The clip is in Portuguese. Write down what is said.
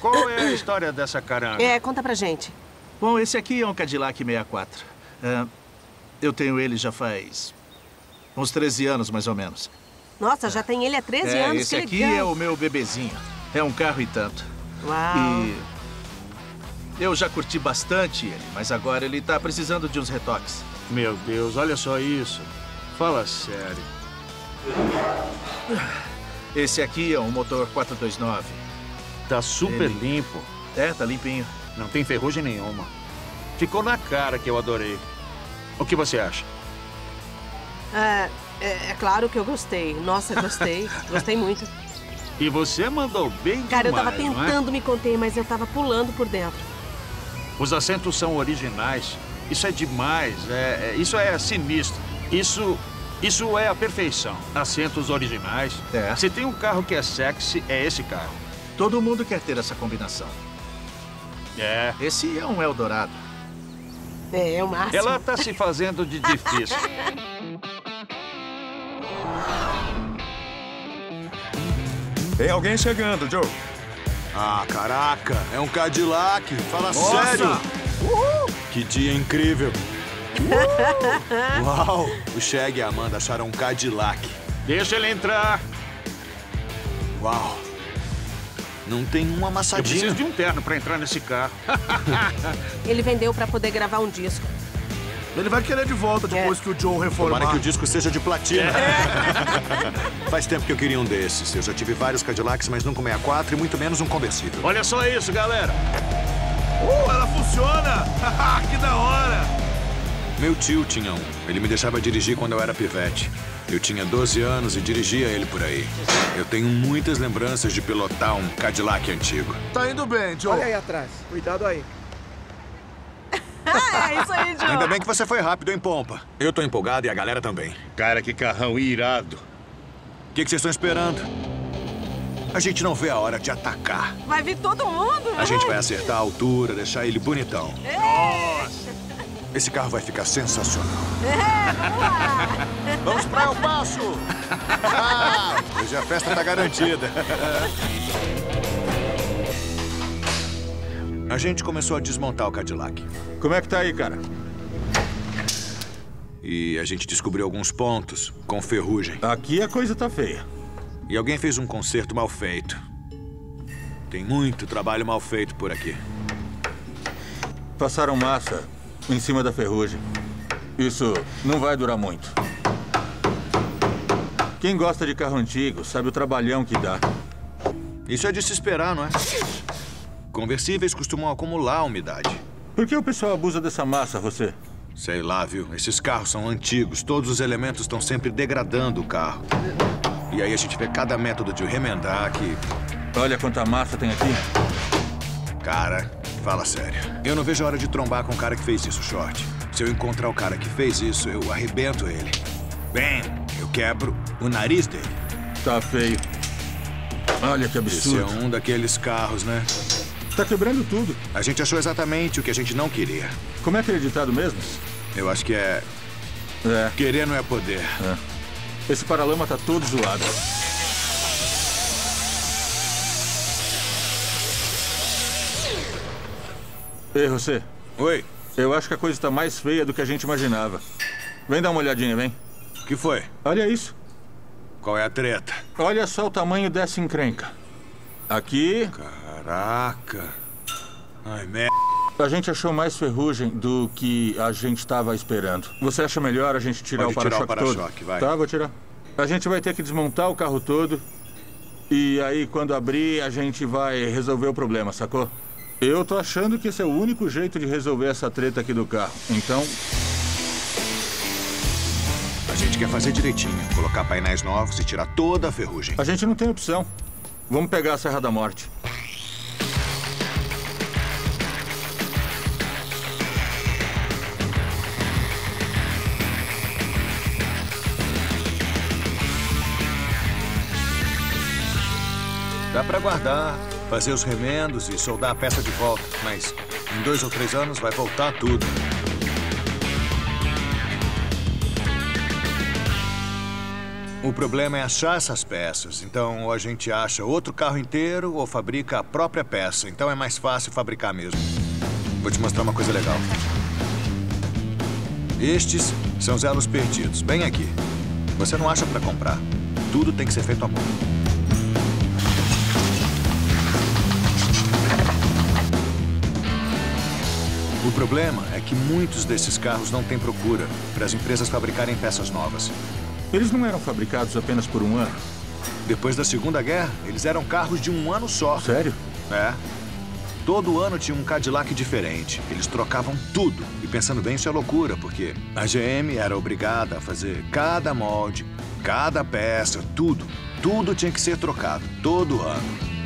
Qual é a história dessa caranga? Conta pra gente. Bom, esse aqui é um Cadillac 64. Eu tenho ele já faz uns 13 anos, mais ou menos. Nossa, já tem ele há 13 anos, esse aqui é o meu bebezinho. É um carro e tanto. Uau! E eu já curti bastante ele, mas agora ele tá precisando de uns retoques. Meu Deus, olha só isso. Fala sério. Esse aqui é um motor 429. Tá super limpo. É, tá limpinho. Não tem ferrugem nenhuma. Ficou na cara que eu adorei. O que você acha? É claro que eu gostei. Nossa, gostei. Gostei muito. E você mandou bem demais, cara, eu tava tentando me conter, mas eu tava pulando por dentro. Os assentos são originais. Isso é demais. Isso é sinistro. Isso é a perfeição. Assentos originais. Se tem um carro que é sexy, é esse carro. Todo mundo quer ter essa combinação. Esse é um Eldorado. É o máximo. Ela tá se fazendo de difícil. Tem alguém chegando, Joe. Ah, caraca. É um Cadillac. Fala sério. Uhul. Que dia incrível. Uhul. Uau. O Shag e a Amanda acharam um Cadillac. Deixa ele entrar. Uau. Não tem uma amassadinha. Eu preciso de um terno pra entrar nesse carro. Ele vendeu pra poder gravar um disco. Ele vai querer de volta depois que o Joe reformar. Tomara que o disco seja de platina. Faz tempo que eu queria um desses. Eu já tive vários Cadillacs, mas nunca um 64 e muito menos um conversível. Olha só isso, galera. Ela funciona. Que da hora. Meu tio tinha um. Ele me deixava dirigir quando eu era pivete. Eu tinha 12 anos e dirigia ele por aí. Eu tenho muitas lembranças de pilotar um Cadillac antigo. Tá indo bem, Joe. Olha aí atrás. Cuidado aí. É isso aí, Joe. Ainda bem que você foi rápido, hein, Pompa? Eu tô empolgado e a galera também. Cara, que carrão irado. O que vocês estão esperando? A gente não vê a hora de atacar. Vai vir todo mundo. A gente vai acertar a altura, deixar ele bonitão. Nossa! Esse carro vai ficar sensacional. Vamos pra El Paso! Hoje a festa tá garantida. A gente começou a desmontar o Cadillac. Como é que tá aí, cara? E a gente descobriu alguns pontos com ferrugem. Aqui a coisa tá feia. E alguém fez um conserto mal feito. Tem muito trabalho mal feito por aqui. Passaram massa em cima da ferrugem. Isso não vai durar muito. Quem gosta de carro antigo sabe o trabalhão que dá. Isso é de se esperar, não é? Conversíveis costumam acumular umidade. Por que o pessoal abusa dessa massa, você? Sei lá, viu? Esses carros são antigos. Todos os elementos estão sempre degradando o carro. E aí a gente vê cada método de remendar que... Olha quanta massa tem aqui. Cara... Fala sério. Eu não vejo a hora de trombar com o cara que fez isso, Short. Se eu encontrar o cara que fez isso, eu arrebento ele. Bem, eu quebro o nariz dele. Tá feio. Olha que absurdo. Esse é um daqueles carros, né? Tá quebrando tudo. A gente achou exatamente o que a gente não queria. Como é aquele ditado mesmo? Eu acho que é... Querer não é poder. Esse paralama tá todo zoado. Ei, José. Oi. Eu acho que a coisa tá mais feia do que a gente imaginava. Vem dar uma olhadinha, vem. O que foi? Olha isso. Qual é a treta? Olha só o tamanho dessa encrenca. Aqui... Caraca. Ai, merda. A gente achou mais ferrugem do que a gente estava esperando. Você acha melhor a gente tirar o para-choque todo? Tá, vou tirar. A gente vai ter que desmontar o carro todo. E aí, quando abrir, a gente vai resolver o problema, sacou? Eu tô achando que esse é o único jeito de resolver essa treta aqui do carro. Então... A gente quer fazer direitinho. Colocar painéis novos e tirar toda a ferrugem. A gente não tem opção. Vamos pegar a Serra da Morte. Dá pra guardar, fazer os remendos e soldar a peça de volta. Mas em 2 ou 3 anos vai voltar tudo. O O problema é achar essas peças. Então, ou a gente acha outro carro inteiro ou fabrica a própria peça. Então, é mais fácil fabricar mesmo. Vou te mostrar uma coisa legal. Estes são os elos perdidos, bem aqui. Você não acha para comprar. Tudo tem que ser feito à mão. O problema é que muitos desses carros não têm procura para as empresas fabricarem peças novas. Eles não eram fabricados apenas por um ano? Depois da Segunda Guerra, eles eram carros de um ano só. Sério? É. Todo ano tinha um Cadillac diferente. Eles trocavam tudo. E pensando bem, isso é loucura, porque a GM era obrigada a fazer cada molde, cada peça, tudo. Tudo tinha que ser trocado, todo ano.